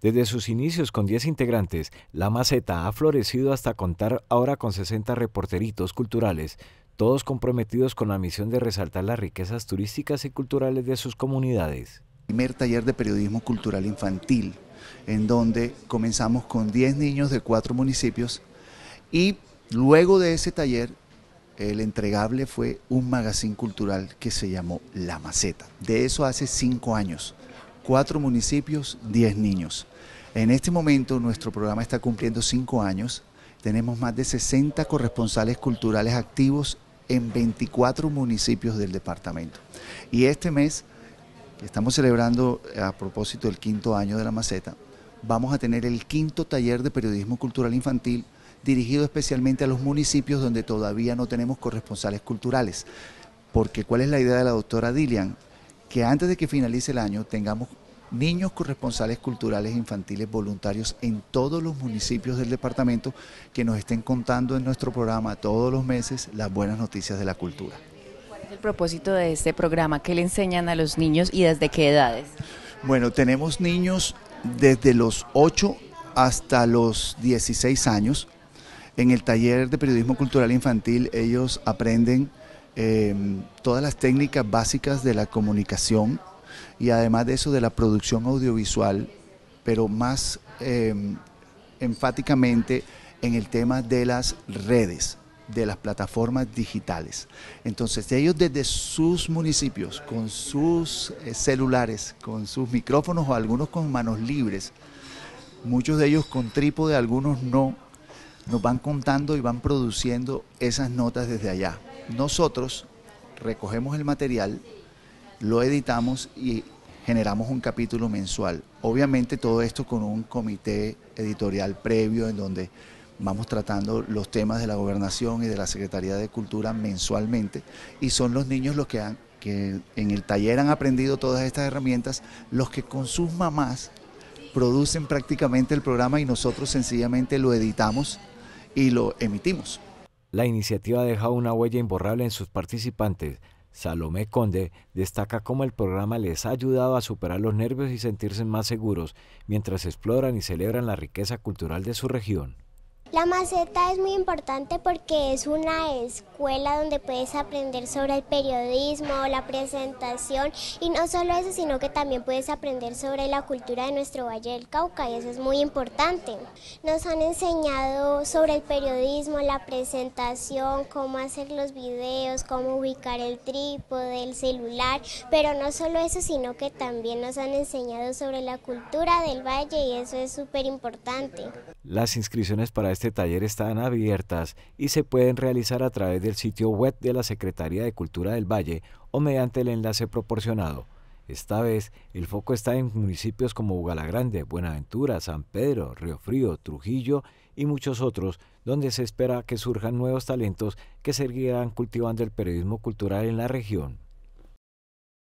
Desde sus inicios con 10 integrantes, La Maceta ha florecido hasta contar ahora con 60 reporteritos culturales, todos comprometidos con la misión de resaltar las riquezas turísticas y culturales de sus comunidades. Primer taller de periodismo cultural infantil, en donde comenzamos con 10 niños de 4 municipios y luego de ese taller el entregable fue un magazine cultural que se llamó La Maceta. De eso hace 5 años. 4 municipios, 10 niños. En este momento nuestro programa está cumpliendo 5 años. Tenemos más de 60 corresponsales culturales activos en 24 municipios del departamento. Y este mes, que estamos celebrando a propósito del 5.º año de La Maceta, vamos a tener el 5.º taller de periodismo cultural infantil dirigido especialmente a los municipios donde todavía no tenemos corresponsales culturales. Porque ¿cuál es la idea de la doctora Dilian? Que antes de que finalice el año tengamos niños corresponsales culturales infantiles voluntarios en todos los municipios del departamento que nos estén contando en nuestro programa todos los meses las buenas noticias de la cultura. ¿Cuál es el propósito de este programa? ¿Qué le enseñan a los niños y desde qué edades? Bueno, tenemos niños desde los 8 hasta los 16 años. En el taller de periodismo cultural infantil ellos aprenden todas las técnicas básicas de la comunicación y además de eso de la producción audiovisual, pero más enfáticamente en el tema de las redes, de las plataformas digitales. Entonces ellos desde sus municipios, con sus celulares, con sus micrófonos o algunos con manos libres, muchos de ellos con trípode, algunos no, nos van contando y van produciendo esas notas desde allá. Nosotros recogemos el material, lo editamos y generamos un capítulo mensual. Obviamente todo esto con un comité editorial previo en donde vamos tratando los temas de la Gobernación y de la Secretaría de Cultura mensualmente, y son los niños los que en el taller han aprendido todas estas herramientas, los que con sus mamás producen prácticamente el programa y nosotros sencillamente lo editamos y lo emitimos. La iniciativa ha dejado una huella imborrable en sus participantes. Salomé Conde destaca cómo el programa les ha ayudado a superar los nervios y sentirse más seguros mientras exploran y celebran la riqueza cultural de su región. La Maceta es muy importante porque es una escuela donde puedes aprender sobre el periodismo, la presentación, y no solo eso, sino que también puedes aprender sobre la cultura de nuestro Valle del Cauca, y eso es muy importante. Nos han enseñado sobre el periodismo, la presentación, cómo hacer los videos, cómo ubicar el trípode, el celular, pero no solo eso, sino que también nos han enseñado sobre la cultura del valle, y eso es súper importante. Las inscripciones para este taller están abiertas y se pueden realizar a través del sitio web de la Secretaría de Cultura del Valle o mediante el enlace proporcionado. Esta vez el foco está en municipios como Bugalagrande, Buenaventura, San Pedro, Río Frío, Trujillo y muchos otros, donde se espera que surjan nuevos talentos que seguirán cultivando el periodismo cultural en la región.